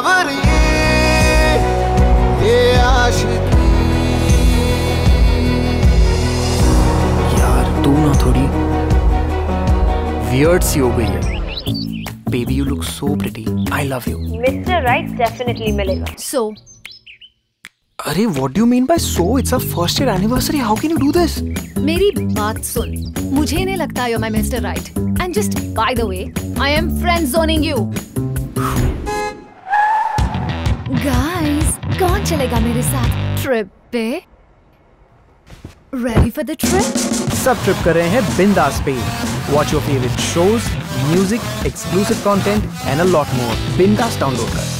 बराबरी ये आशिकी। यार तू ना थोड़ी वियर्ड सी हो गई है। Baby, you look so pretty. I love you. Mr. Right definitely मिलेगा. So. अरे what do you mean by so? It's our first year anniversary. How can you do this? मेरी बात सुन. मुझे नहीं लगता you're my Mr. Right. And just by the way, I am friend zoning you. Guys, कौन चलेगा मेरे साथ trip पे? Ready for the trip? सब ट्रिप कर रहे हैं बिंदास पे. Watch your favorite shows, music, exclusive content and a lot more. Bindass download कर.